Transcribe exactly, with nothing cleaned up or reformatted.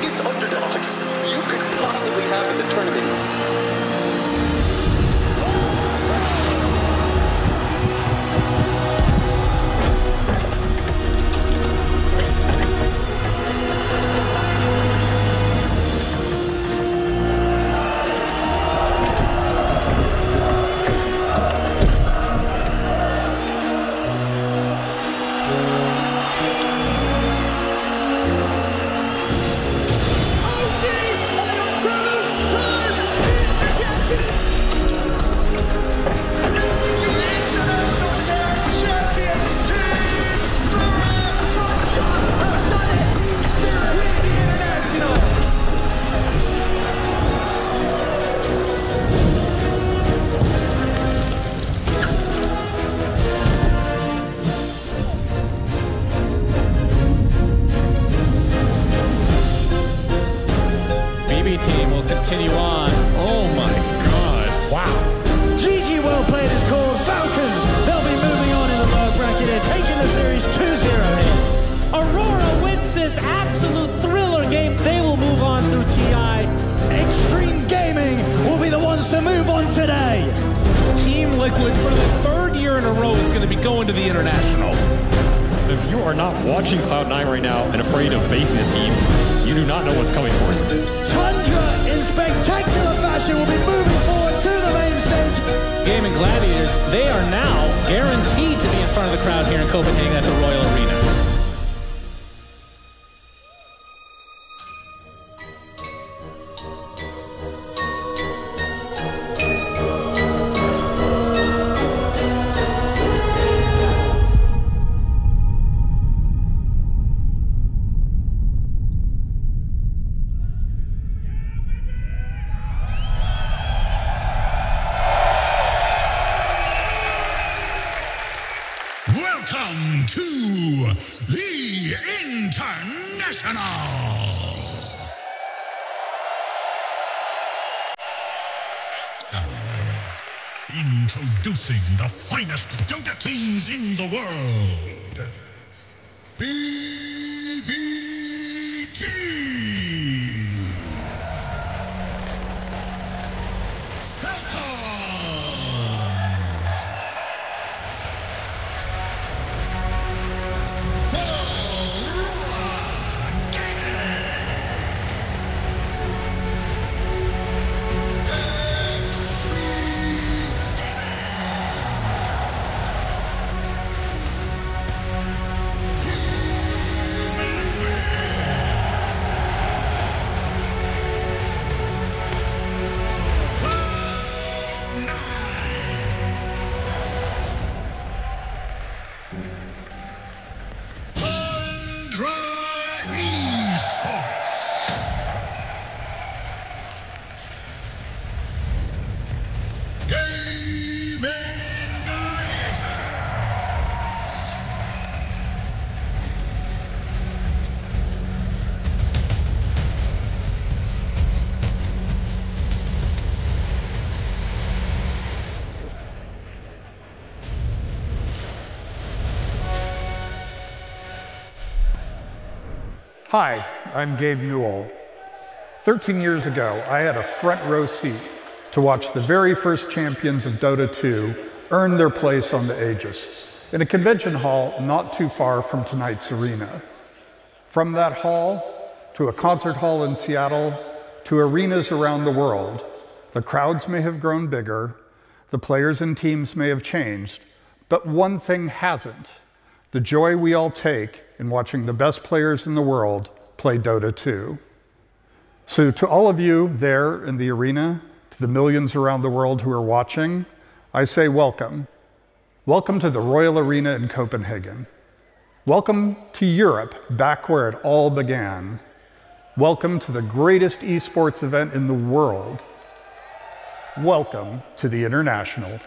biggest underdogs you could possibly have in the tournament. Continue on. Oh my god. Wow. G G, well played, is called Falcons. They'll be moving on in the low bracket and taking the series two zero here. Aurora wins this absolute thriller game. They will move on through T I. Extreme Gaming will be the ones to move on today. Team Liquid for the third year in a row is going to be going to the International. If you are not watching Cloud nine right now and afraid of facing this team, you do not know what's coming for you. Tundra! In spectacular fashion, will be moving forward to the main stage. Game and Gladiators, they are now guaranteed to be in front of the crowd here in Copenhagen at the Royal Arena. Welcome to the International! Introducing the finest Dota teams in the world. B B T! Hi, I'm Gabe Newell. thirteen years ago, I had a front row seat to watch the very first champions of Dota two earn their place on the Aegis in a convention hall not too far from tonight's arena. From that hall to a concert hall in Seattle to arenas around the world, the crowds may have grown bigger, the players and teams may have changed, but one thing hasn't: the joy we all take in watching the best players in the world play Dota two. So to all of you there in the arena, to the millions around the world who are watching, I say welcome. Welcome to the Royal Arena in Copenhagen. Welcome to Europe, back where it all began. Welcome to the greatest esports event in the world. Welcome to the International.